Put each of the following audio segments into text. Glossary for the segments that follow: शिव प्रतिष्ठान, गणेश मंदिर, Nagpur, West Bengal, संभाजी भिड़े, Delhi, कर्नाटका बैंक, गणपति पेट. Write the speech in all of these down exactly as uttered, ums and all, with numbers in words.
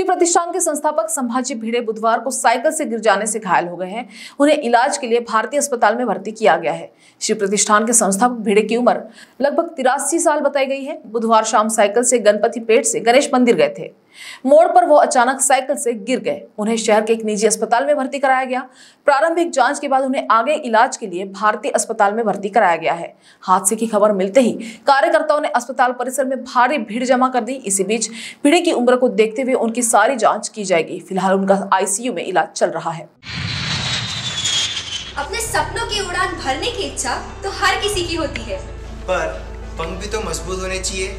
शिव प्रतिष्ठान के संस्थापक संभाजी भिड़े बुधवार को साइकिल से गिर जाने से घायल हो गए हैं। उन्हें इलाज के लिए भारतीय अस्पताल में भर्ती किया गया है। शिव प्रतिष्ठान के संस्थापक भिड़े की उम्र लगभग तिरासी साल बताई गई है। बुधवार शाम साइकिल से गणपति पेट से गणेश मंदिर गए थे। मोड़ पर वो अचानक साइकिल से गिर गए। उन्हें शहर के एक निजी अस्पताल में भर्ती कराया गया। प्रारंभिक जांच के बाद उन्हें आगे इलाज के लिए भारतीय अस्पताल में भर्ती कराया गया है। हादसे की खबर मिलते ही कार्यकर्ताओं ने अस्पताल परिसर में भारी भीड़ जमा कर दी। इसी बीच पीड़ित की उम्र को देखते हुए उनकी सारी जांच की जाएगी। फिलहाल उनका आईसीयू में इलाज चल रहा है। अपने सपनों की उड़ान भरने की इच्छा तो हर किसी की होती है, पर पंख भी तो मजबूत होने चाहिए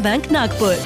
बैंक नागपुर।